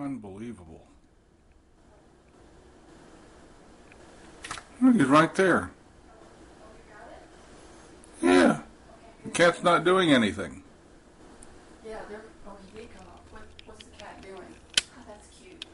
Unbelievable. Look, he's right there. Yeah. The cat's not doing anything. Yeah, they're... Oh, he did come up. What's the cat doing? Oh, that's cute.